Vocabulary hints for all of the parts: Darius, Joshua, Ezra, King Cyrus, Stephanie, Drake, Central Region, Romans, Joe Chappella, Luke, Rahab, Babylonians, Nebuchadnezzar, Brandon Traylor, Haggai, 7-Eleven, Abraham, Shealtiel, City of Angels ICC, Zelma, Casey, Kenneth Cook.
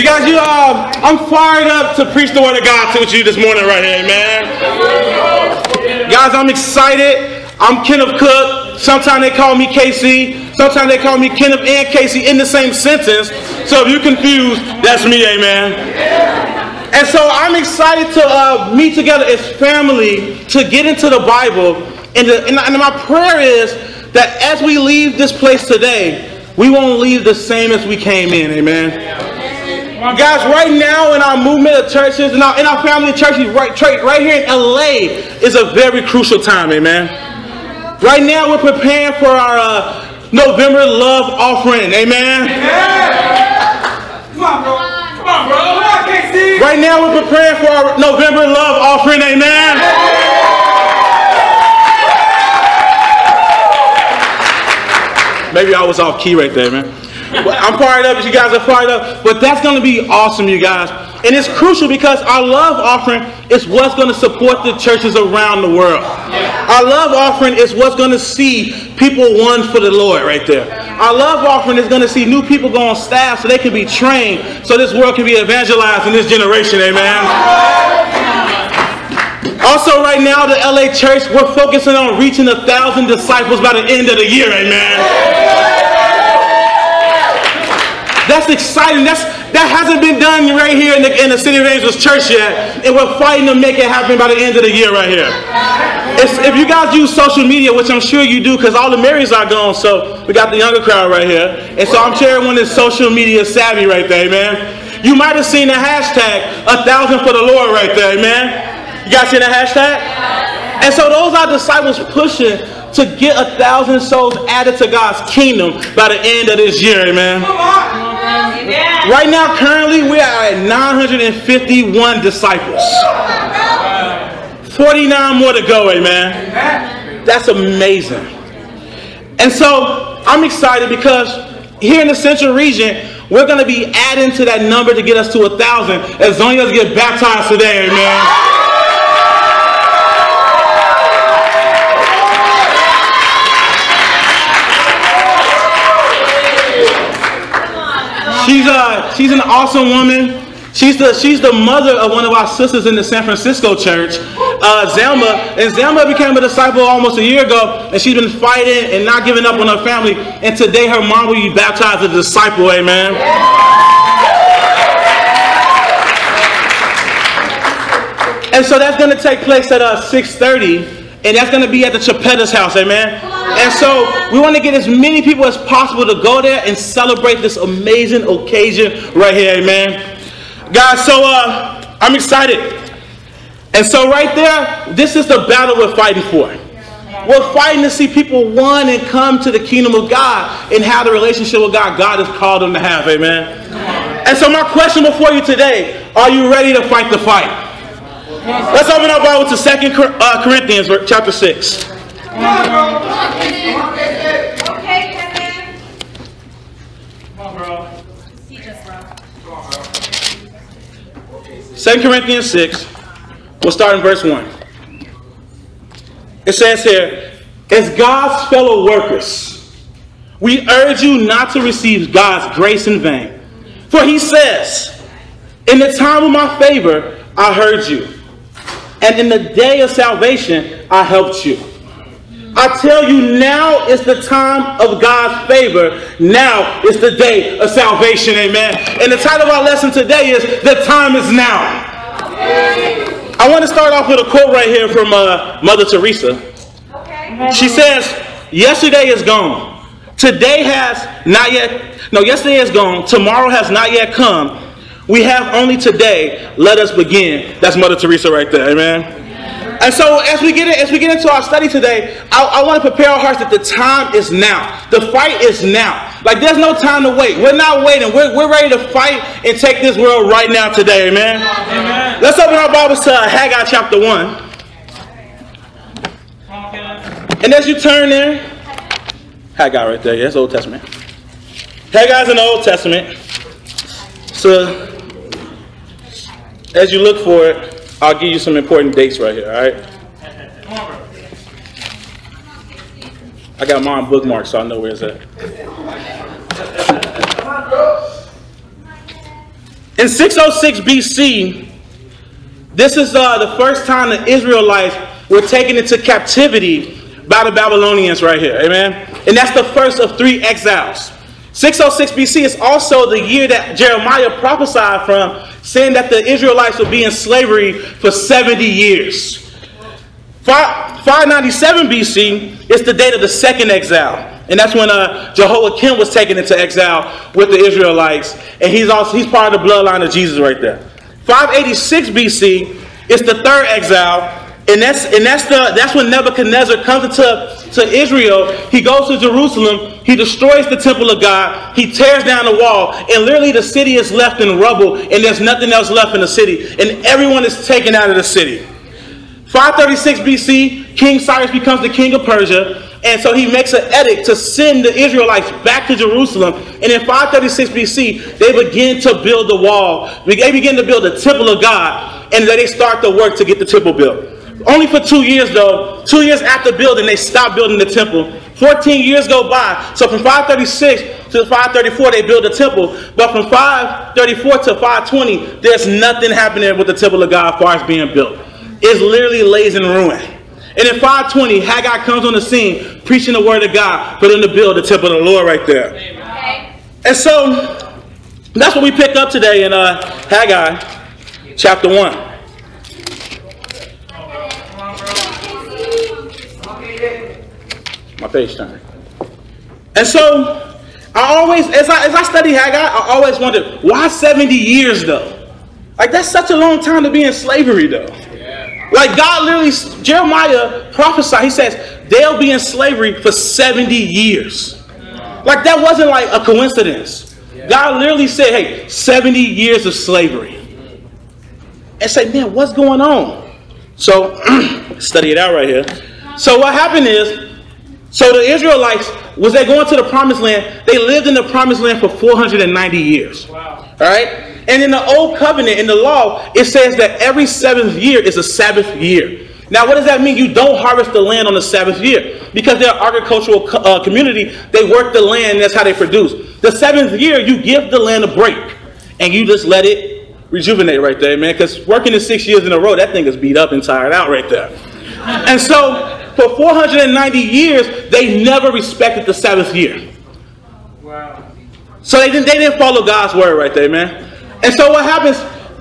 You guys, I'm fired up to preach the word of God to you this morning right here, man. Guys, I'm excited. I'm Kenneth Cook. Sometimes they call me Casey. Sometimes they call me Kenneth and Casey in the same sentence. So if you're confused, that's me, amen. And so I'm excited to meet together as family to get into the Bible. And my prayer is that as we leave this place today, we won't leave the same as we came in, amen. Guys, right now in our movement of churches, in our family churches, right here in LA is a very crucial time, amen. Right now we're preparing for our November love offering, amen. Come on, bro. Come on, bro. Come on, Casey. Right now we're preparing for our November love offering, amen. Maybe I was off key right there, man. I'm fired up, you guys are fired up, but that's going to be awesome, you guys. And it's crucial because our love offering is what's going to support the churches around the world. Our love offering is what's going to see people won for the Lord right there. Our love offering is going to see new people go on staff so they can be trained, so this world can be evangelized in this generation, amen. Also right now, the LA church, we're focusing on reaching 1,000 disciples by the end of the year, amen. That's exciting. That hasn't been done right here in the City of Angels Church yet, and we're fighting to make it happen by the end of the year right here. If you guys use social media, which I'm sure you do because all the Marys are gone, so we got the younger crowd right here. And so I'm sure everyone is social media savvy right there, man. You might have seen the hashtag, 1,000 for the Lord right there, man. You guys see the hashtag? And so those are disciples pushing to get 1,000 souls added to God's kingdom by the end of this year, amen. Right now, currently, we are at 951 disciples. 49 more to go, amen. That's amazing. And so, I'm excited because here in the Central Region, we're going to be adding to that number to get us to 1,000 as long as we get baptized today, amen. She's an awesome woman. She's the mother of one of our sisters in the San Francisco church, Zelma. And Zelma became a disciple almost a year ago, and she's been fighting and not giving up on her family. And today her mom will be baptized as a disciple, amen. And so that's going to take place at 6:30, and that's going to be at the Chappella's house, amen. And so we want to get as many people as possible to go there and celebrate this amazing occasion right here, amen. Guys, so I'm excited. And so right there, this is the battle we're fighting for. We're fighting to see people won and come to the kingdom of God and have the relationship with God has called them to have, amen. And so my question before you today, are you ready to fight the fight? Let's open our Bible to 2 Corinthians chapter 6. Come on, bro. Okay, Kevin. Come on, bro. Teach us, bro. Come on, bro. 2 Corinthians 6. We'll start in verse 1. It says here, as God's fellow workers, we urge you not to receive God's grace in vain. For he says, in the time of my favor, I heard you. And in the day of salvation, I helped you. I tell you, now is the time of God's favor. Now is the day of salvation, amen. And the title of our lesson today is, The Time Is Now. I want to start off with a quote right here from Mother Teresa. She says, yesterday is gone. Today has not yet, no, yesterday is gone. Tomorrow has not yet come. We have only today. Let us begin. That's Mother Teresa right there, amen. And so as we get into our study today, I want to prepare our hearts that the time is now. The fight is now. Like, there's no time to wait. We're not waiting. We're ready to fight and take this world right now today, amen? Amen. Let's open our Bibles to Haggai chapter 1. And as you turn there, Haggai right there. Yeah, that's Old Testament. Haggai's in the Old Testament. So as you look for it, I'll give you some important dates right here, all right? I got mine bookmarked, so I know where it's at. In 606 BC, this is the first time the Israelites were taken into captivity by the Babylonians right here. Amen. And that's the first of three exiles. 606 BC is also the year that Jeremiah prophesied from, saying that the Israelites would be in slavery for 70 years. 597 BC is the date of the second exile. And that's when Jehoiakim was taken into exile with the Israelites. And he's part of the bloodline of Jesus right there. 586 BC is the third exile. And that's when Nebuchadnezzar comes to Israel. He goes to Jerusalem. He destroys the temple of God. He tears down the wall. And literally the city is left in rubble. And there's nothing else left in the city. And everyone is taken out of the city. 536 BC, King Cyrus becomes the king of Persia. And so he makes an edict to send the Israelites back to Jerusalem. And in 536 BC, they begin to build the wall. They begin to build the temple of God. And they start the work to get the temple built. Only for 2 years, though. 2 years after building, they stopped building the temple. 14 years go by. So from 536 to 534, they build the temple. But from 534 to 520, there's nothing happening with the temple of God as far as being built. It's literally lays in ruin. And in 520, Haggai comes on the scene, preaching the word of God, for them to build the temple of the Lord right there. Okay. And so, that's what we pick up today in Haggai chapter 1. My face time. And so, I always, as I study Haggai, I always wonder, why 70 years though? Like, that's such a long time to be in slavery though. Yeah. Like, God literally, Jeremiah prophesied, he says, they'll be in slavery for 70 years. Yeah. Like, that wasn't like a coincidence. Yeah. God literally said, hey, 70 years of slavery. And say, man, what's going on? So, study it out right here. So what happened is, so the Israelites, was they going to the promised land, they lived in the promised land for 490 years. Wow. All right? And in the old covenant, in the law, it says that every seventh year is a Sabbath year. Now, what does that mean? You don't harvest the land on the Sabbath year. Because they're an agricultural community, they work the land, that's how they produce. The seventh year, you give the land a break. And you just let it rejuvenate right there, man. Because working it 6 years in a row, that thing is beat up and tired out right there. And so, for 490 years, they never respected the seventh year. Wow. So they didn't follow God's word right there, man. And so what happens,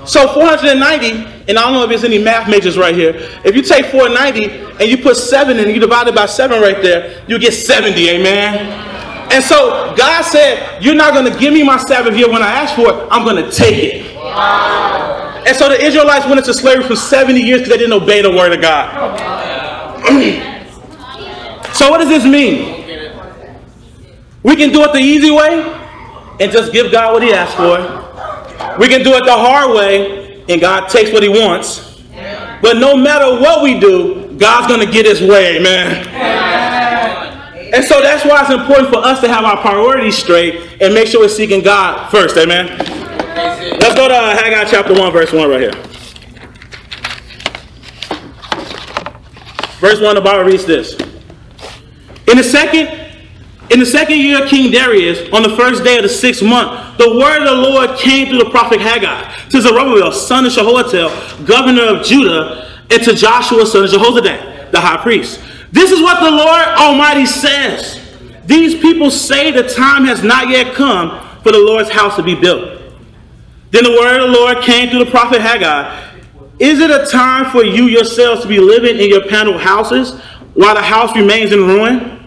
so 490, and I don't know if there's any math majors right here. If you take 490 and you put 7 and you divide it by 7 right there, you get 70, amen? And so God said, you're not going to give me my Sabbath year when I ask for it. I'm going to take it. Wow. And so the Israelites went into slavery for 70 years because they didn't obey the word of God. So what does this mean? We can do it the easy way and just give God what he asked for. We can do it the hard way and God takes what he wants. But no matter what we do, God's going to get his way, amen. And so that's why it's important for us to have our priorities straight and make sure we're seeking God first, amen. Let's go to Haggai chapter 1, verse 1 right here. Verse 1, the Bible reads this. In the second year of King Darius, on the first day of the 6th month, the word of the Lord came through the prophet Haggai to Zerubbabel, son of Shealtiel, governor of Judah, and to Joshua, son of Jehozadak, the high priest. This is what the Lord Almighty says. These people say the time has not yet come for the Lord's house to be built. Then the word of the Lord came through the prophet Haggai. Is it a time for you yourselves to be living in your paneled houses while the house remains in ruin?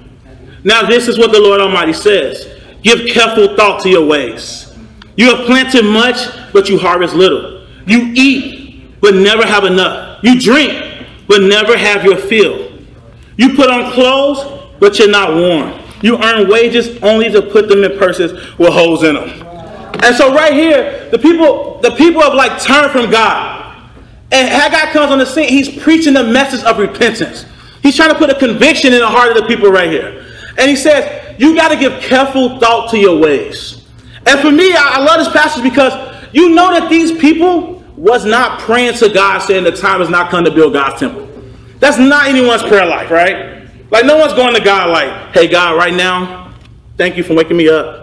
Now this is what the Lord Almighty says. Give careful thought to your ways. You have planted much, but you harvest little. You eat, but never have enough. You drink, but never have your fill. You put on clothes, but you're not warm. You earn wages only to put them in purses with holes in them. And so right here, the people have like turned from God. And Haggai comes on the scene. He's preaching the message of repentance. He's trying to put a conviction in the heart of the people right here. And he says, you got to give careful thought to your ways. And for me, I love this passage because you know that these people was not praying to God saying the time has not come to build God's temple. That's not anyone's prayer life, right? Like no one's going to God like, hey, God, right now, thank you for waking me up.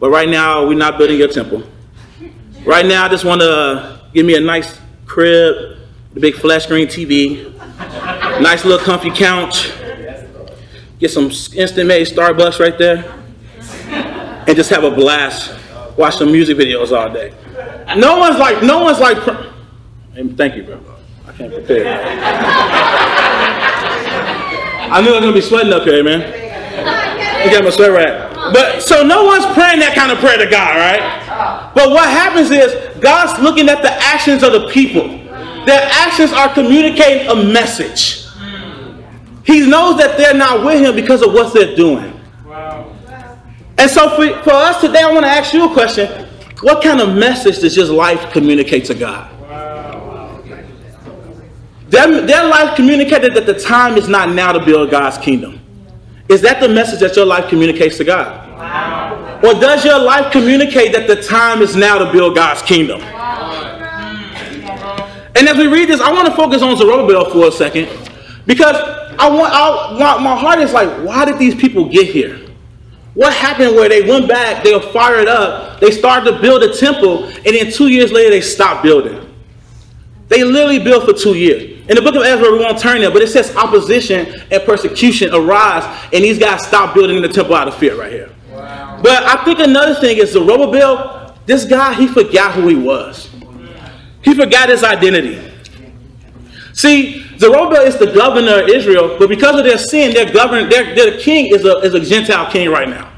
But right now, we're not building your temple. Right now, I just want to give me a nice crib, the big flat screen TV, nice little comfy couch, get some instant-made Starbucks right there, and just have a blast, watch some music videos all day. No one's like, thank you, bro. I can't prepare. I knew I was going to be sweating up here, man. You got my sweat rack. But so no one's praying that kind of prayer to God, right? But what happens is God's looking at the actions of the people. Their actions are communicating a message. He knows that they're not with him because of what they're doing. And so for us today, I want to ask you a question. What kind of message does your life communicate to God? Their life communicated that the time is not now to build God's kingdom. Is that the message that your life communicates to God? Wow. Or does your life communicate that the time is now to build God's kingdom? Wow. And as we read this, I want to focus on Zerubbabel for a second, because my heart is like, why did these people get here? What happened where they went back, they were fired up, they started to build a temple, and then 2 years later they stopped building. They literally built for 2 years. In the book of Ezra, we won't turn there, but it says opposition and persecution arise, and these guys stopped building the temple out of fear right here. Wow. But I think another thing is Zerubbabel, this guy, he forgot who he was. He forgot his identity. See, Zerubbabel is the governor of Israel, but because of their sin, their king is a Gentile king right now.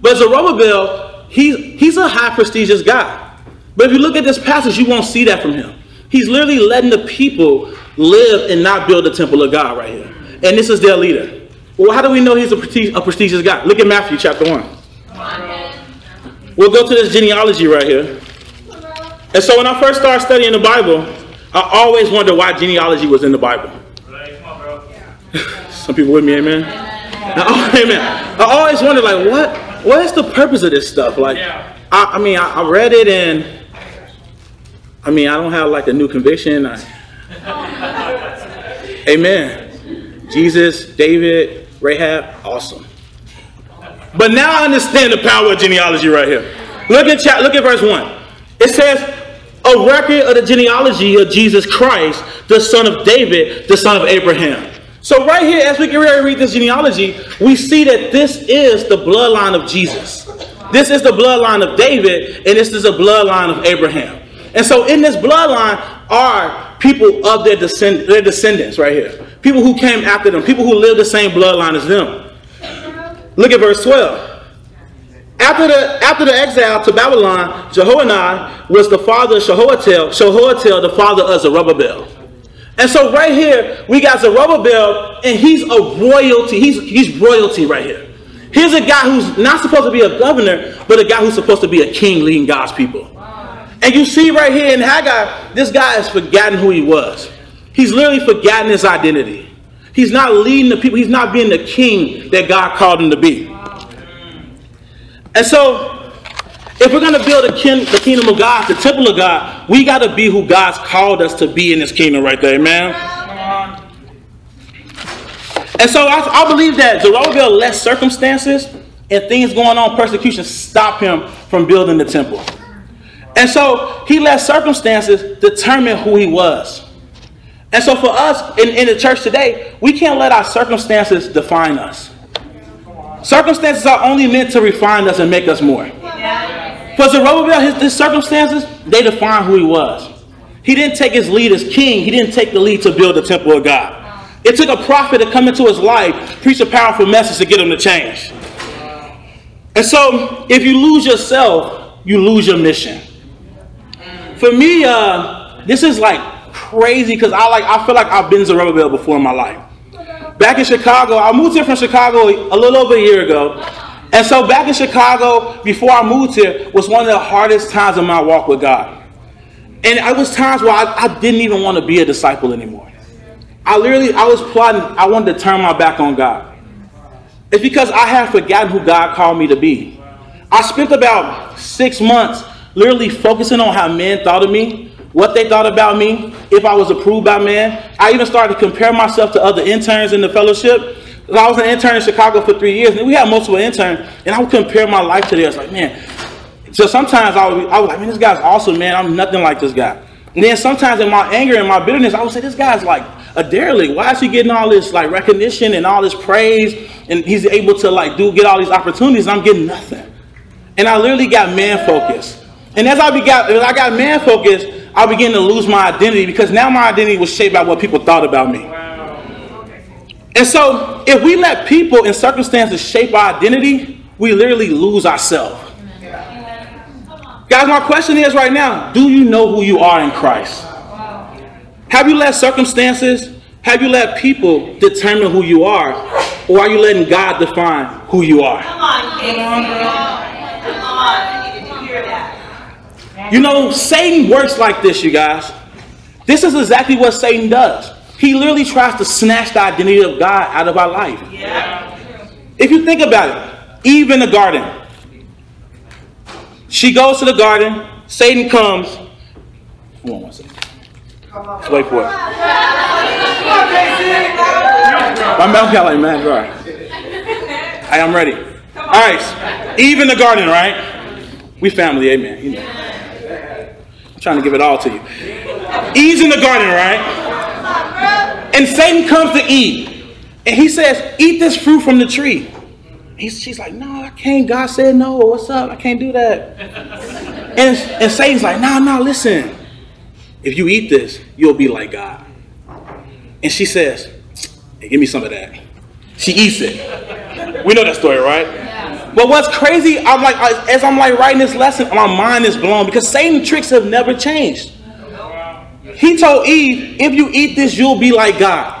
But Zerubbabel, he's a high prestigious guy. But if you look at this passage, you won't see that from him. He's literally letting the people live and not build the temple of God right here. And this is their leader. Well, how do we know he's a prestigious guy? Look at Matthew chapter 1. We'll go to this genealogy right here. And so when I first started studying the Bible, I always wondered why genealogy was in the Bible. Some people with me, amen? Amen. I always wondered, like, what is the purpose of this stuff? Like, I mean, I read it and... I mean, I don't have like a new conviction. Amen. Jesus, David, Rahab, awesome. But now I understand the power of genealogy right here. Look at verse 1. It says, a record of the genealogy of Jesus Christ, the son of David, the son of Abraham. So right here, as we get ready to read this genealogy, we see that this is the bloodline of Jesus. This is the bloodline of David, and this is the bloodline of Abraham. And so in this bloodline are people of their descendants right here. People who came after them. People who live the same bloodline as them. Look at verse 12. After the exile to Babylon, Jehoiachin was the father of Shealtiel. Shealtiel, the father of Zerubbabel. And so right here, we got Zerubbabel, and he's a royalty. He's royalty right here. Here's a guy who's not supposed to be a governor, but a guy who's supposed to be a king leading God's people. And you see right here in Haggai, this guy has forgotten who he was. He's literally forgotten his identity. He's not leading the people. He's not being the king that God called him to be. And so, if we're going to build the kingdom of God, the temple of God, we got to be who God's called us to be in this kingdom right there, amen? And so, I believe that Zerubbabel let circumstances and things going on, persecution, stop him from building the temple. And so he let circumstances determine who he was. And so for us in the church today, we can't let our circumstances define us. Circumstances are only meant to refine us and make us more. For Zerubbabel, his circumstances, they define who he was. He didn't take his lead as king. He didn't take the lead to build the temple of God. It took a prophet to come into his life, preach a powerful message to get him to change. And so if you lose yourself, you lose your mission. For me, this is like crazy because I feel like I've been Zerubbabel before in my life. Back in Chicago, I moved here from Chicago a little over a year ago. And so back in Chicago, before I moved here, was one of the hardest times in my walk with God. And it was times where I didn't even want to be a disciple anymore. I was plotting, I wanted to turn my back on God. It's because I had forgotten who God called me to be. I spent about 6 months literally focusing on how men thought of me, what they thought about me, if I was approved by men. I even started to compare myself to other interns in the fellowship. I was an intern in Chicago for 3 years, and we had multiple interns, and I would compare my life to theirs. Like, man, So sometimes I was like, man, this guy's awesome, man. I'm nothing like this guy. And then sometimes in my anger and my bitterness, I would say, this guy's like a derelict. Why is he getting all this like recognition and all this praise? And he's able to like do get all these opportunities, and I'm getting nothing. And I literally got man focused. And as I got man focused, I began to lose my identity, because now my identity was shaped by what people thought about me. Wow. Okay. And so if we let people and circumstances shape our identity, we literally lose ourselves. Guys, my question is right now, do you know who you are in Christ? Wow. Have you let circumstances, have you let people determine who you are? Or are you letting God define who you are? Come on, Casey. Come on. I needed to hear that. You know, Satan works like this, you guys. This is exactly what Satan does. He literally tries to snatch the identity of God out of our life. Yeah. If you think about it, Eve in the garden. She goes to the garden. Satan comes. Hold on one second. Let's wait for it. My mouth got like mad dry. I am ready. All right. Eve in the garden, right? We family, amen. You know. I'm trying to give it all to you. Eve's in the garden, right? And Satan comes to Eve. And he says, eat this fruit from the tree. She's like, no, I can't. God said no. What's up? I can't do that. And Satan's like, no, listen. If you eat this, you'll be like God. And she says, hey, give me some of that. She eats it. We know that story, right? Yeah. But what's crazy, as I'm writing this lesson, my mind is blown, because Satan's tricks have never changed. He told Eve, if you eat this, you'll be like God.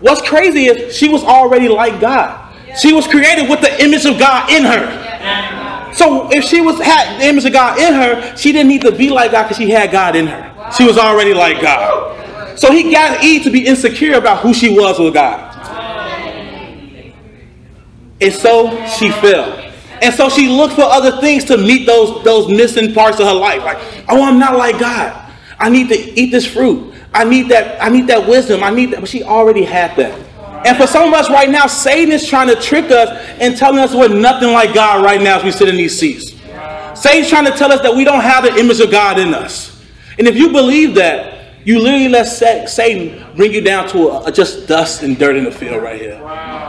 What's crazy is she was already like God. She was created with the image of God in her. So if she had the image of God in her, she didn't need to be like God, because she had God in her. She was already like God. So he got Eve to be insecure about who she was with God. And so she fell. And so she looked for other things to meet those missing parts of her life. Like, oh, I'm not like God. I need to eat this fruit. I need that wisdom. I need that. But she already had that. And for some of us right now, Satan is trying to trick us and telling us we're nothing like God right now as we sit in these seats. Satan's trying to tell us that we don't have the image of God in us. And if you believe that, you literally let Satan bring you down to just dust and dirt in the field right here.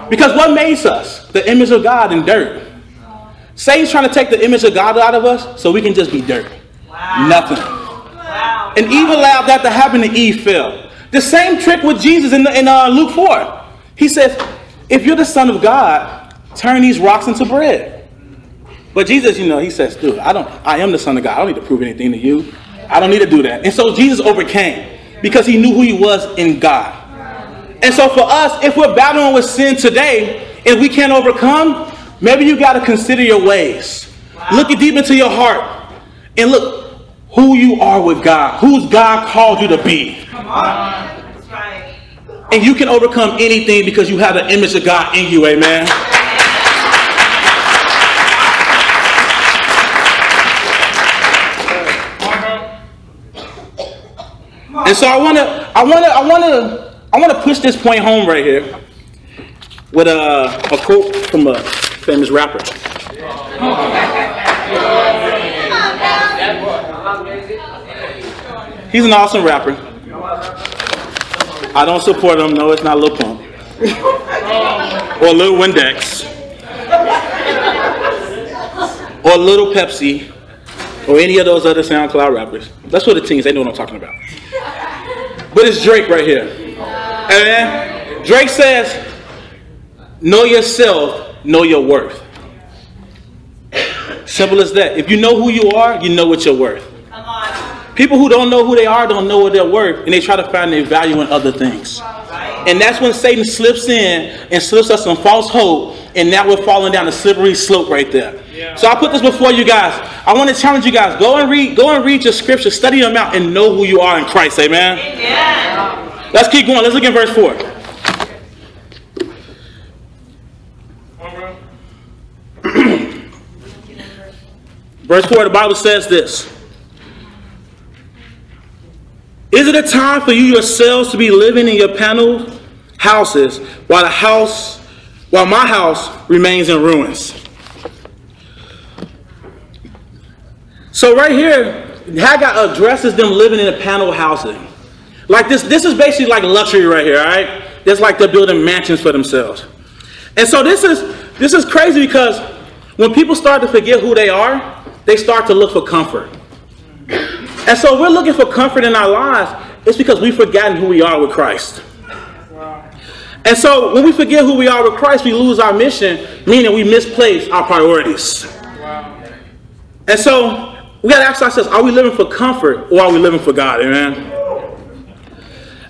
Because what makes us? The image of God and dirt. Satan's trying to take the image of God out of us so we can just be dirt. Wow. Nothing. Wow. And Eve allowed that to happen, and Eve fell. The same trick with Jesus in Luke 4. He says, if you're the Son of God, turn these rocks into bread. But Jesus, you know, he says, dude, I am the Son of God. I don't need to prove anything to you. I don't need to do that. And so Jesus overcame, because he knew who he was in God. And so for us, if we're battling with sin today and we can't overcome, maybe you got to consider your ways. Wow. Look deep into your heart and look who you are with God, who's God called you to be. Come on. And you can overcome anything because you have the image of God in you, amen. And so I wanna push this point home right here with a quote from a famous rapper. He's an awesome rapper. I don't support him. No, it's not Lil Pump. Or Lil Windex. Or Little Pepsi. Or any of those other SoundCloud rappers. That's what the teens, they know what I'm talking about. But it's Drake right here. Amen. Drake says, know yourself, know your worth. Simple as that. If you know who you are, you know what you're worth. Come on. People who don't know who they are don't know what they're worth, and they try to find their value in other things. And that's when Satan slips in and slips us some false hope, and now we're falling down a slippery slope right there. Yeah. So I put this before you guys. I want to challenge you guys. Go and read your scriptures, study them out, and know who you are in Christ. Amen? Amen. Let's keep going. Let's look at verse 4. Verse 4, the Bible says this. Is it a time for you yourselves to be living in your paneled houses while my house remains in ruins? So right here, Haggai addresses them living in a panel housing. Like this is basically like luxury right here, all right? It's like they're building mansions for themselves. And so this is crazy because when people start to forget who they are, they start to look for comfort. And so we're looking for comfort in our lives. It's because we've forgotten who we are with Christ. And so when we forget who we are with Christ, we lose our mission, meaning we misplace our priorities. And so we got to ask ourselves, are we living for comfort or are we living for God? Amen.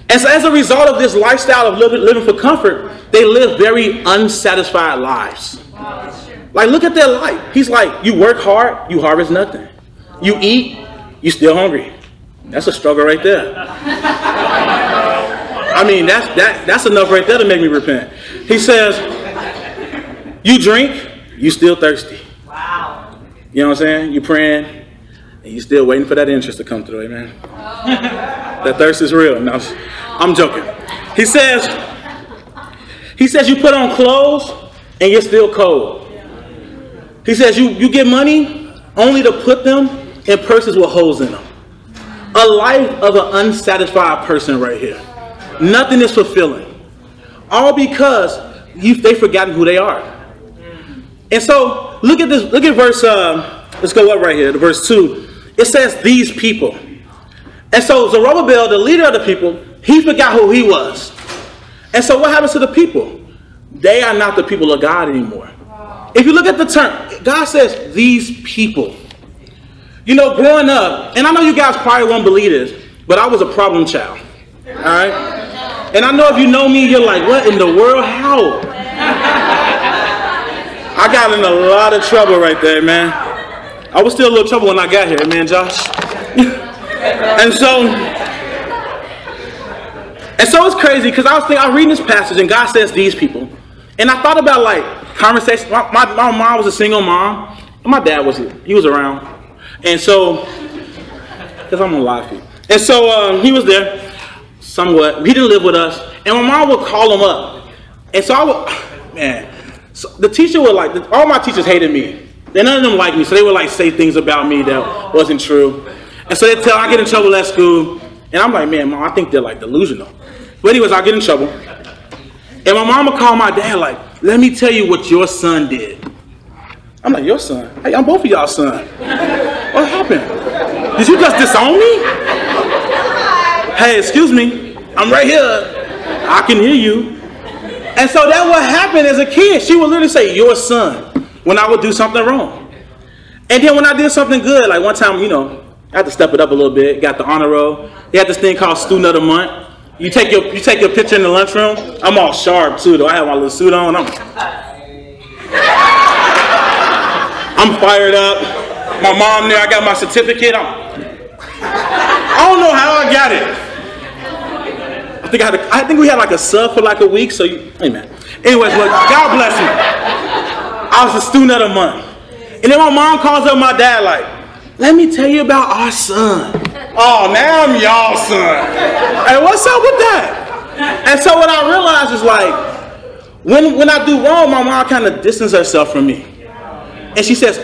And so as a result of this lifestyle of living for comfort, they live very unsatisfied lives. Like, look at their life. He's like, you work hard, you harvest nothing. You eat, you still hungry. That's a struggle right there. I mean, that's enough right there to make me repent. He says, you drink, you still thirsty. Wow. You know what I'm saying? You praying, and you still waiting for that interest to come through, amen? Oh. That thirst is real. No, I'm joking. He says you put on clothes, and you're still cold. He says you get money only to put them in purses with holes in them. A life of an unsatisfied person right here. Nothing is fulfilling. All because they've forgotten who they are. And so look at this. Look at verse. Let's go up right here to verse 2. It says these people. And so Zerubbabel, the leader of the people, he forgot who he was. And so what happens to the people? They are not the people of God anymore. If you look at the term, God says these people. You know, growing up, and I know you guys probably won't believe this, but I was a problem child. All right. And I know if you know me, you're like, what in the world? How? I got in a lot of trouble right there, man. I was still a little trouble when I got here, man, Josh. and so it's crazy because I was reading this passage and God says these people. And I thought about like conversations. My mom was a single mom. And my dad was, he was around. And so, because I'm going to lie to you. And so he was there. Somewhat. He didn't live with us. And my mom would call him up. And so so the teacher would like, all my teachers hated me. And none of them liked me. So they would like say things about me that wasn't true. And so they'd tell, I get in trouble at school. And I'm like, man, mom, I think they're like delusional. But anyways, I get in trouble. And my mom would call my dad like, let me tell you what your son did. I'm like, your son? Hey, I'm both of y'all's son. What happened? Did you just disown me? Hey, excuse me, I'm right here. I can hear you. And so that would happen as a kid. She would literally say, your son, when I would do something wrong. And then when I did something good, like one time, you know, I had to step it up a little bit, got the honor roll. They had this thing called Student of the Month. You take your picture in the lunchroom. I'm all sharp too, though. I have my little suit on. I'm fired up. My mom there, I got my certificate. I don't know how I got it. I think we had like a sub for like a week, so you, amen. Anyways, but God bless me. I was a student of the month. And then my mom calls up my dad like, let me tell you about our son. Oh, now I'm y'all's son. Hey, what's up with that? And so what I realized is like, when I do wrong, my mom kind of distances herself from me. And she says,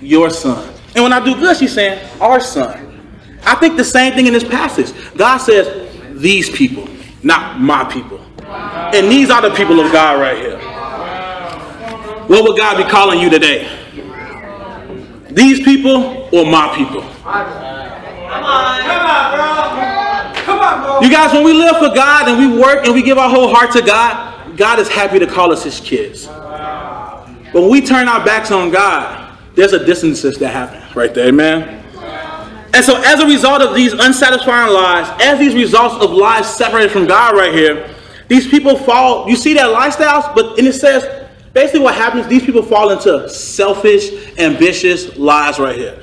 your son. And when I do good, she's saying, our son. I think the same thing in this passage. God says, these people, not my people. Wow. And these are the people of God right here. Wow. What would God be calling you today? These people or my people? Come on. Come on, bro. Come on, bro. You guys, when we live for God and we work and we give our whole heart to God, God is happy to call us his kids. Wow. But when we turn our backs on God, there's a distance that happens right there, amen? And so as a result of these unsatisfying lives, as these results of lives separated from God right here, these people fall, you see their lifestyles, but and it says, basically what happens, these people fall into selfish, ambitious lives right here.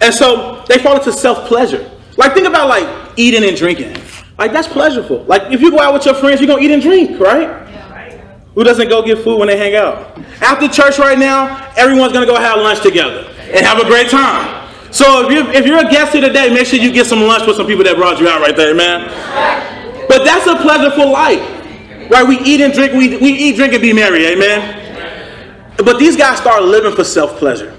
And so they fall into self-pleasure. Like think about like eating and drinking. Like that's pleasurable. Like if you go out with your friends, you're going to eat and drink, right? Yeah, right? Who doesn't go get food when they hang out? After church right now, everyone's going to go have lunch together and have a great time. So if you're a guest here today, make sure you get some lunch with some people that brought you out right there, man. But that's a pleasurable life. Right? We eat and drink, we eat, drink, and be merry, amen? But these guys start living for self-pleasure.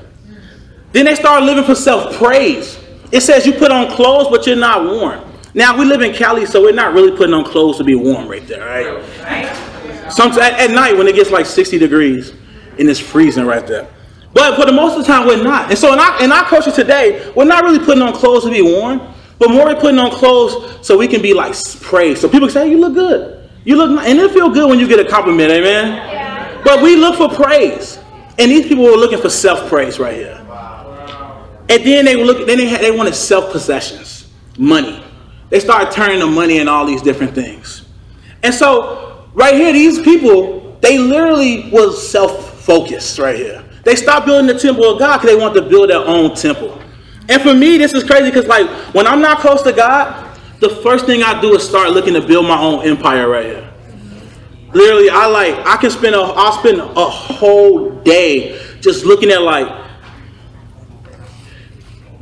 Then they started living for self-praise. It says you put on clothes, but you're not warm. Now, we live in Cali, so we're not really putting on clothes to be warm right there, right? Sometimes at night when it gets like 60 degrees and it's freezing right there. But for the most of the time, we're not. And so in our culture today, we're not really putting on clothes to be warm, but more we're putting on clothes so we can be like praised. So people say, hey, you look good. You look nice. And it feels good when you get a compliment, amen? Yeah. But we look for praise. And these people were looking for self-praise right here. And then they wanted self-possessions, money. They started turning to money and all these different things. And so right here, these people, they literally was self-focused right here. They stopped building the temple of God because they wanted to build their own temple. And for me, this is crazy because like when I'm not close to God, the first thing I do is start looking to build my own empire right here. Literally, I'll spend a whole day just looking at like,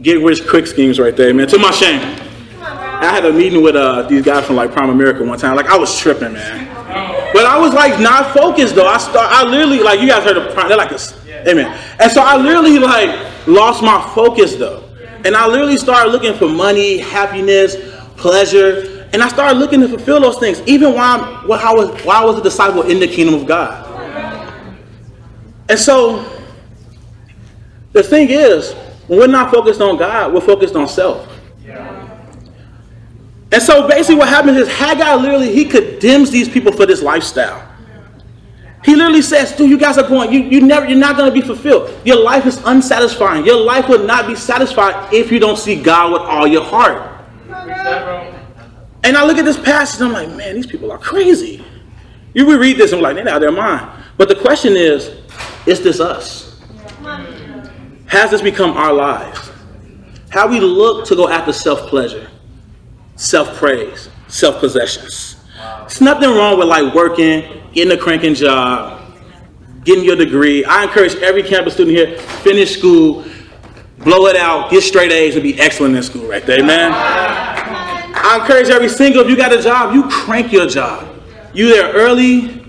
get-rich-quick schemes right there, man. To my shame. I had a meeting with these guys from like Prime America one time. Like I was tripping, man. But I was like not focused though. I literally like you guys heard of Prime. They're like, amen. And so I literally like lost my focus though, and I literally started looking for money, happiness, pleasure, and I started looking to fulfill those things. Even while I was a disciple in the kingdom of God. And so the thing is, when we're not focused on God, we're focused on self. Yeah. And so basically what happens is Haggai literally, he condemns these people for this lifestyle. He literally says, dude, you guys are going, you're not going to be fulfilled. Your life is unsatisfying. Your life will not be satisfied if you don't see God with all your heart. And I look at this passage, I'm like, man, these people are crazy. You would read this and I'm like, they're out of their mind. But the question is this us? Has this become our lives? How we look to go after self-pleasure, self-praise, self-possessions. It's nothing wrong with like working, getting a cranking job, getting your degree. I encourage every campus student here, finish school, blow it out, get straight A's and be excellent in school right there, man. I encourage every single, if you got a job, you crank your job. You there early,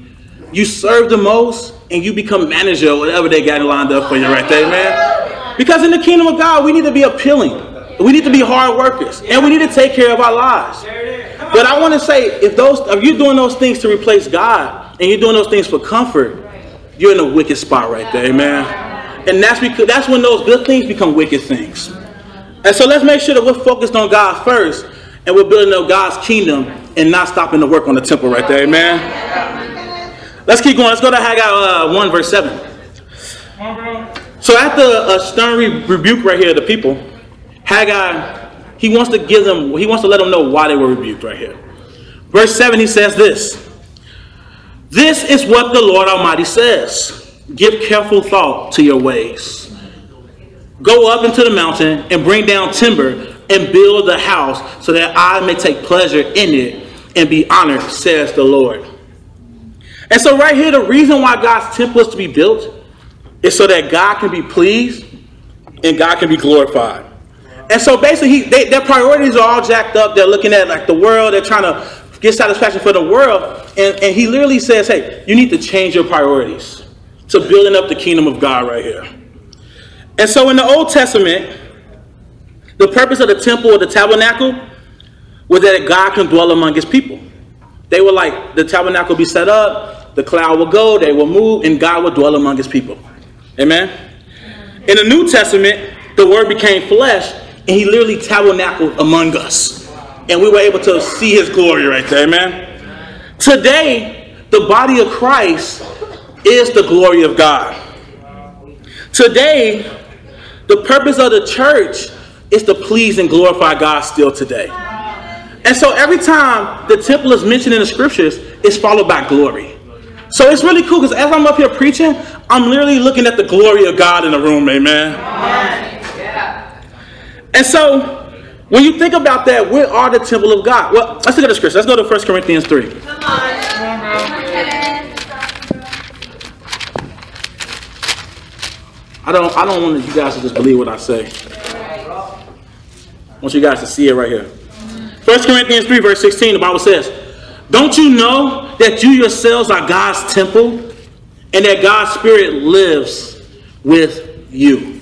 you serve the most, and you become manager or whatever they got lined up for you right there, man. Because in the kingdom of God, we need to be appealing. We need to be hard workers. And we need to take care of our lives. But I want to say, if you're doing those things to replace God, and you're doing those things for comfort, you're in a wicked spot right there, amen? And that's when those good things become wicked things. And so let's make sure that we're focused on God first, and we're building up God's kingdom, and not stopping to work on the temple right there, amen? Let's keep going. Let's go to Haggai 1, verse 7. So after a stern rebuke right here, the people, Haggai, he wants to let them know why they were rebuked right here. Verse 7, he says this. This is what the Lord Almighty says. Give careful thought to your ways. Go up into the mountain and bring down timber and build the house so that I may take pleasure in it and be honored, says the Lord. And so right here, the reason why God's temple is to be built is so that God can be pleased and God can be glorified. And so basically, their priorities are all jacked up. They're looking at like the world. They're trying to get satisfaction for the world. And he literally says, hey, you need to change your priorities to building up the kingdom of God right here. And so in the Old Testament, the purpose of the temple or the tabernacle was that God can dwell among his people. They were like, the tabernacle would be set up, the cloud will go, they will move, and God will dwell among his people. Amen. In the New Testament, the word became flesh and he literally tabernacled among us. And we were able to see his glory right there. Amen. Today, the body of Christ is the glory of God. Today, the purpose of the church is to please and glorify God still today. And so every time the temple is mentioned in the scriptures, it's followed by glory. So it's really cool because as I'm up here preaching, I'm literally looking at the glory of God in the room, amen? Yeah. And so when you think about that, we are the temple of God. Well, let's look at the scripture. Let's go to 1 Corinthians 3. Come on. I don't want you guys to just believe what I say. I want you guys to see it right here. 1 Corinthians 3, verse 16, the Bible says, don't you know that you yourselves are God's temple and that God's Spirit lives with you?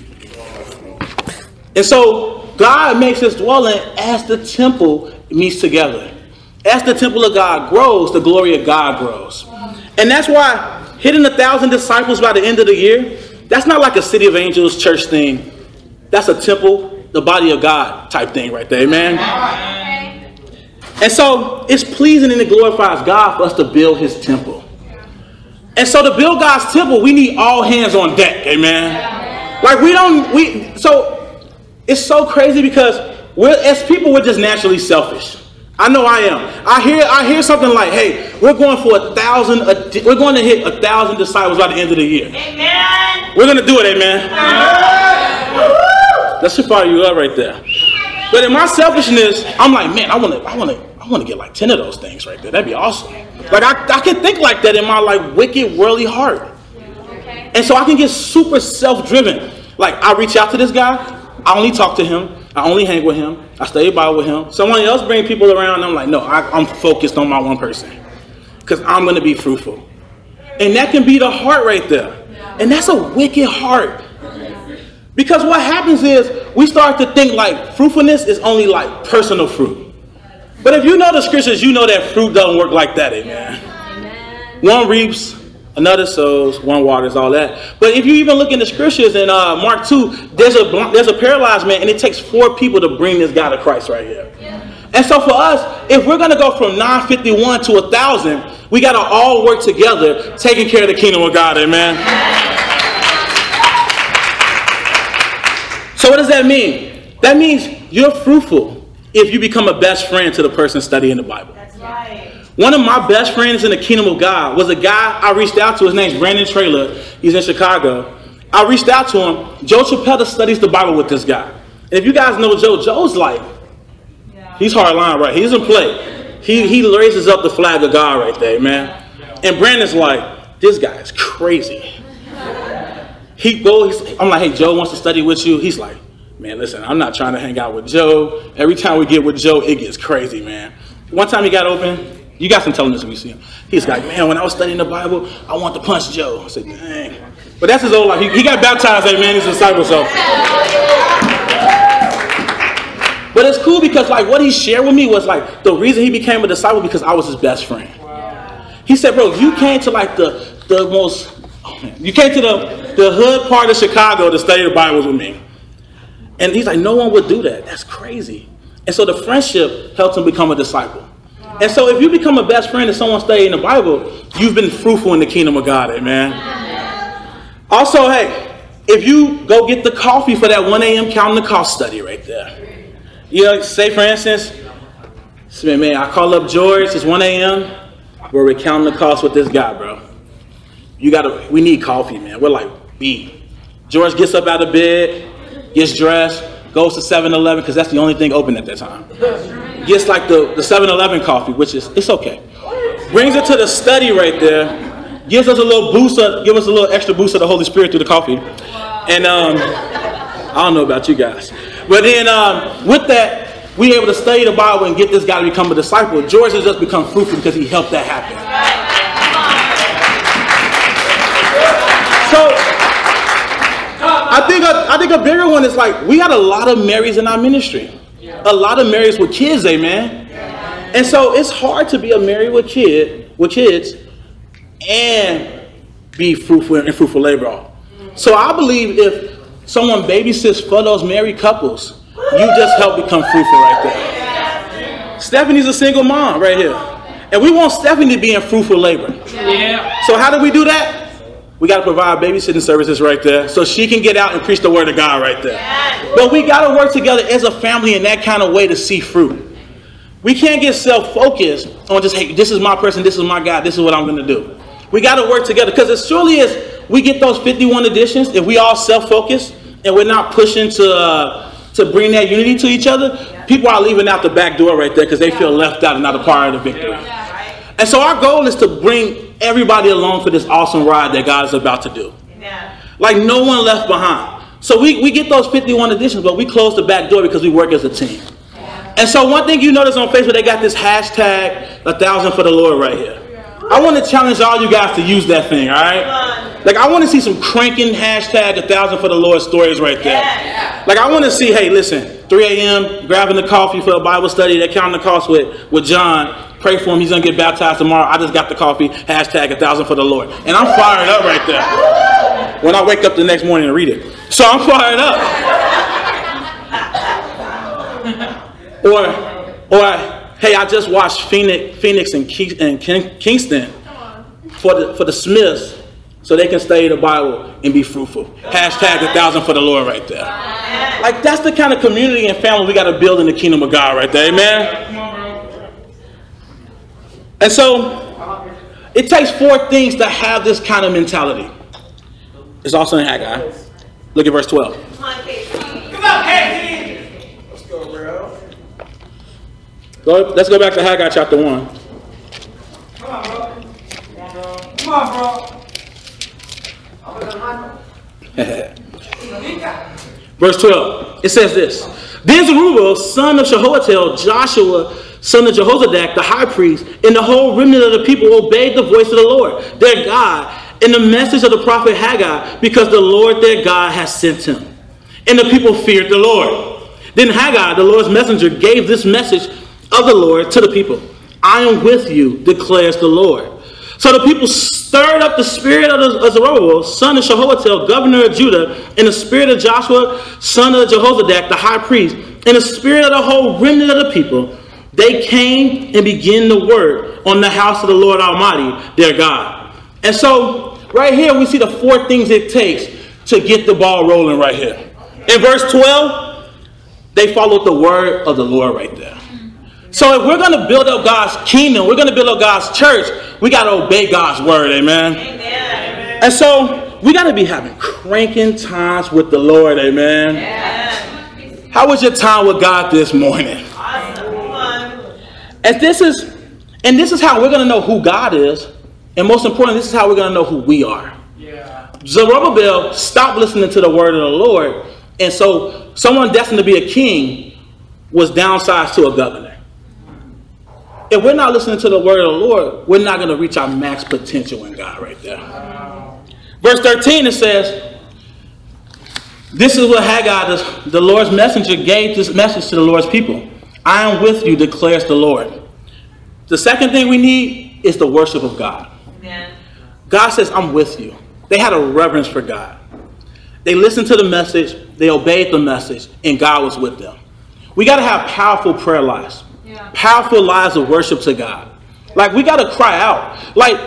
And so God makes his dwelling as the temple meets together. As the temple of God grows, the glory of God grows. And that's why hitting 1,000 disciples by the end of the year, that's not like a City of Angels church thing. That's a temple, the body of God type thing right there. Amen. And so it's pleasing and it glorifies God for us to build his temple. And so to build God's temple, we need all hands on deck. Amen. Like so it's so crazy because as people, we're just naturally selfish. I know I am. I hear something like, "Hey, we're going for 1,000. We're going to hit 1,000 disciples by the end of the year." Amen. We're gonna do it, amen. That should fire you up right there. But in my selfishness, I'm like, man, I wanna get like 10 of those things right there. That'd be awesome. Like I can think like that in my like wicked worldly heart, and so I can get super self-driven. Like I reach out to this guy, I only talk to him. I only hang with him. I stay by with him. Someone else bring people around. And I'm like, no, I'm focused on my one person because I'm going to be fruitful. And that can be the heart right there. And that's a wicked heart. Because what happens is we start to think like fruitfulness is only like personal fruit. But if you know the scriptures, you know that fruit doesn't work like that. Amen. One reaps, another sows, one waters, all that. But if you even look in the scriptures in Mark 2, there's a paralyzed man, and it takes 4 people to bring this guy to Christ right here. Yeah. And so for us, if we're going to go from 951 to 1,000, we got to all work together, taking care of the kingdom of God, amen? Yeah. So what does that mean? That means you're fruitful if you become a best friend to the person studying the Bible. That's right. One of my best friends in the kingdom of God was a guy I reached out to. His name's Brandon Traylor. He's in Chicago. I reached out to him. Joe Chappella studies the Bible with this guy. And if you guys know Joe, Joe's like, he's hardline, right? He doesn't play. He raises up the flag of God right there, man. And Brandon's like, this guy is crazy. He goes, I'm like, hey, Joe wants to study with you. He's like, man, listen, I'm not trying to hang out with Joe. Every time we get with Joe, it gets crazy, man. One time he got open. You got some telling this when you see him. He's like, man, when I was studying the Bible, I want to punch Joe. I said, dang. But that's his old life. He got baptized, amen, his disciple. So. But it's cool because like what he shared with me was like the reason he became a disciple because I was his best friend. Wow. He said, bro, you came to like the most, oh man, you came to the hood part of Chicago to study the Bible with me. And he's like, no one would do that. That's crazy. And so the friendship helped him become a disciple. And so if you become a best friend to someone studying the Bible, you've been fruitful in the kingdom of God, amen? Amen. Also, hey, if you go get the coffee for that 1 a.m. counting the cost study right there. You know, say for instance, man, I call up George, it's 1 a.m., we're recounting the cost with this guy, bro. We need coffee, man. We're like, B. George gets up out of bed, gets dressed, goes to 7-Eleven, because that's the only thing open at that time. Gets like the 7-Eleven coffee, which is, it's okay. Brings it to the study right there. Gives us a little boost, give us a little extra boost of the Holy Spirit through the coffee. Wow. And I don't know about you guys. But then with that, we able to study the Bible and get this guy to become a disciple. George has just become fruitful because he helped that happen. So I think a bigger one is like, we got a lot of Marys in our ministry. A lot of marriages with kids, amen. Yeah. And so it's hard to be a married with kids and be fruitful and fruitful labor. So I believe if someone babysits for those married couples, you just help become fruitful right there. Yeah. Stephanie's a single mom right here. And we want Stephanie to be in fruitful labor. Yeah. So how do we do that? We got to provide babysitting services right there so she can get out and preach the word of God right there. Yeah. But we got to work together as a family in that kind of way to see fruit. We can't get self-focused on just, hey, this is my person, this is my guy, this is what I'm going to do. We got to work together because as surely as we get those 51 editions, if we all self-focus and we're not pushing to bring that unity to each other, yeah. People are leaving out the back door right there because they feel left out and not a part of the victory. Yeah. And so our goal is to bring everybody along for this awesome ride that God is about to do. Yeah. Like no one left behind. So we get those 51 editions, but we close the back door because we work as a team. Yeah. And so one thing you notice on Facebook, they got this hashtag 1,000 for the Lord right here. Yeah. I want to challenge all you guys to use that thing, all right? Like, I want to see some cranking #1000 for the Lord stories right there. Yeah. Like, I want to see, hey, listen, 3 a.m., grabbing the coffee for a Bible study, they're counting the cost with John. Pray for him. He's going to get baptized tomorrow. I just got the coffee, #1000 for the Lord. And I'm fired up right there. When I wake up the next morning and read it. So I'm fired up. Or hey, I just watched Phoenix and Kingston for the Smiths, so they can study the Bible and be fruitful. #1000 for the Lord right there. Like, that's the kind of community and family we got to build in the kingdom of God right there. Amen. And so it takes 4 things to have this kind of mentality. It's also in Haggai. Look at verse 12. Come on, Casey. Come on, Casey. Let's go, bro. Let's go back to Haggai chapter 1. Come on, bro. Come on, bro. Come on, bro. Verse 12, it says this. Then Zerubbabel, son of Shealtiel, Joshua, son of Jehozadak, the high priest, and the whole remnant of the people obeyed the voice of the Lord, their God, and the message of the prophet Haggai, because the Lord their God has sent him. And the people feared the Lord. Then Haggai, the Lord's messenger, gave this message of the Lord to the people. I am with you, declares the Lord. So the people stirred up the spirit of Zerubbabel, son of Shealtiel, governor of Judah, and the spirit of Joshua, son of Jehozadak, the high priest, and the spirit of the whole remnant of the people. They came and began the word on the house of the Lord Almighty, their God. And so right here we see the 4 things it takes to get the ball rolling right here. In verse 12, they followed the word of the Lord right there. So if we're going to build up God's kingdom, we're going to build up God's church, we got to obey God's word, amen? Amen. And so we got to be having cranking times with the Lord, amen? Yeah. How was your time with God this morning? Awesome. And this is how we're going to know who God is. And most importantly, this is how we're going to know who we are. Yeah. Zerubbabel stopped listening to the word of the Lord. And so someone destined to be a king was downsized to a governor. If we're not listening to the word of the Lord, we're not going to reach our max potential in God right there. Wow. Verse 13, it says, this is what Haggai, the Lord's messenger, gave this message to the Lord's people. I am with you, declares the Lord. The second thing we need is the worship of God. Amen. God says, I'm with you. They had a reverence for God. They listened to the message. They obeyed the message, and God was with them. We got to have powerful prayer lives. Yeah. Powerful lives of worship to God. Like, we got to cry out. Like,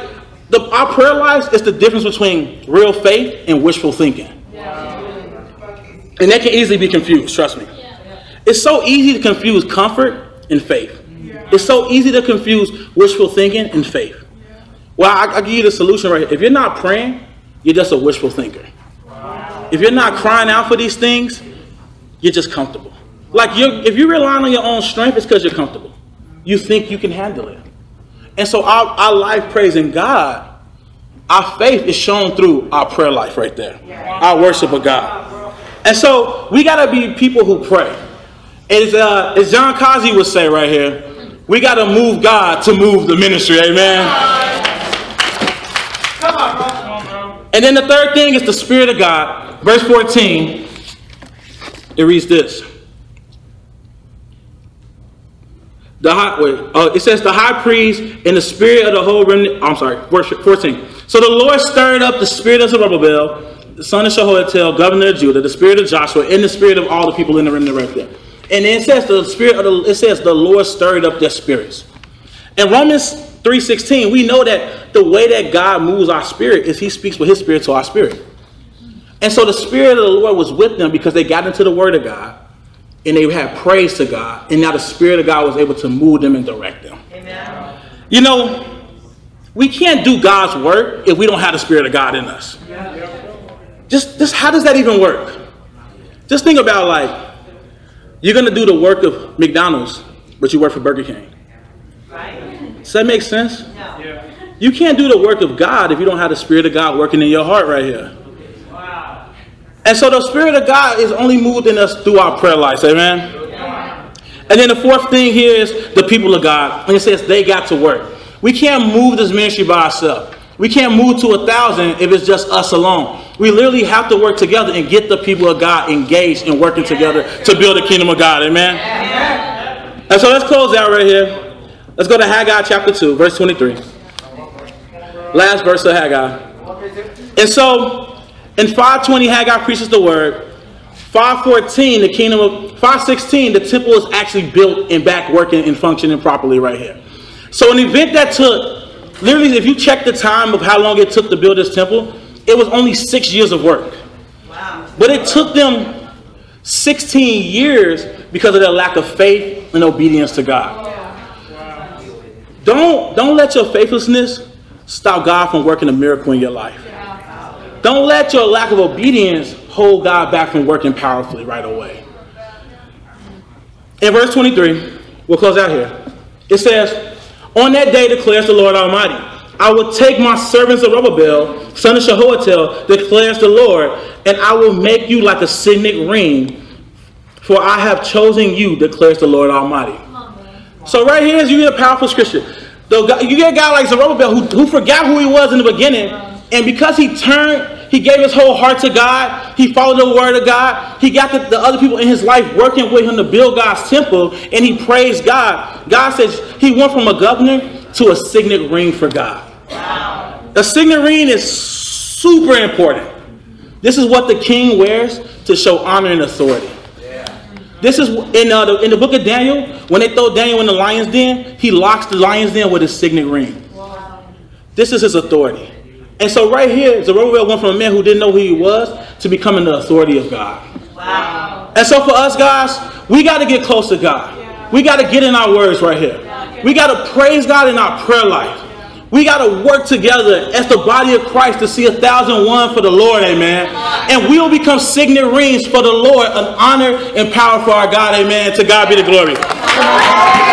our prayer lives is the difference between real faith and wishful thinking. Yeah. And that can easily be confused, trust me. Yeah. It's so easy to confuse comfort and faith. Yeah. It's so easy to confuse wishful thinking and faith. Yeah. Well, I'll give you the solution right here. If you're not praying, you're just a wishful thinker. Wow. If you're not crying out for these things, you're just comfortable. Like, if you're relying on your own strength, it's because you're comfortable. You think you can handle it. And so our life praising God, our faith is shown through our prayer life right there. Yeah. Our worship of God. And so we got to be people who pray. As John Causey would say right here, we got to move God to move the ministry. Amen. Come on, bro. Come on, bro. And then the third thing is the Spirit of God. Verse 14, it reads this. It says the high priest and the spirit of the whole remnant. I'm sorry, verse 14. So the Lord stirred up the spirit of Zerubbabel, the son of Shealtiel, governor of Judah, the spirit of Joshua, and the spirit of all the people in the remnant right there. And then it says the Lord stirred up their spirits. In Romans 3:16, we know that the way that God moves our spirit is He speaks with His spirit to our spirit. And so the spirit of the Lord was with them because they got into the Word of God. And they had praise to God. And now the Spirit of God was able to move them and direct them. Amen. You know, we can't do God's work if we don't have the Spirit of God in us. Yeah. Just how does that even work? Just think about, like, you're going to do the work of McDonald's, but you work for Burger King. Right. Does that make sense? No. Yeah. You can't do the work of God if you don't have the Spirit of God working in your heart right here. And so the Spirit of God is only moved in us through our prayer lives. Amen? Yeah. And then the fourth thing here is the people of God. And it says they got to work. We can't move this ministry by ourselves. We can't move to 1,000 if it's just us alone. We literally have to work together and get the people of God engaged and working together to build the kingdom of God. Amen? Yeah. And so let's close out right here. Let's go to Haggai chapter 2, verse 23. Last verse of Haggai. And so in 5:20, Haggai preaches the word. 5:14, the kingdom of 5:16, the temple is actually built and back working and functioning properly right here. So an event that took... literally, if you check the time of how long it took to build this temple, it was only 6 years of work. Wow. But it took them 16 years because of their lack of faith and obedience to God. Wow. Don't let your faithlessness stop God from working a miracle in your life. Don't let your lack of obedience hold God back from working powerfully right away. In verse 23, we'll close out here. It says, "On that day, declares the Lord Almighty, I will take my servant Zerubbabel, son of Shealtiel, declares the Lord, and I will make you like a signet ring, for I have chosen you, declares the Lord Almighty." So right here is you get a powerful scripture. You get a guy like Zerubbabel who forgot who he was in the beginning, and because he turned, he gave his whole heart to God, he followed the word of God, he got the other people in his life working with him to build God's temple, and he praised God. God says he went from a governor to a signet ring for God. Wow. The signet ring is super important. This is what the king wears to show honor and authority. Yeah. This is in the book of Daniel, when they throw Daniel in the lion's den, he locks the lion's den with his signet ring. Wow. This is his authority. And so right here, Zerubbabel went from a man who didn't know who he was to becoming the authority of God. Wow. And so for us guys, we got to get close to God. Yeah. We got to get in our words right here. Yeah. We got to praise God in our prayer life. Yeah. We got to work together as the body of Christ to see 1,001 for the Lord, amen. Yeah. And we will become signet rings for the Lord, an honor and power for our God, amen. To God be the glory. Yeah.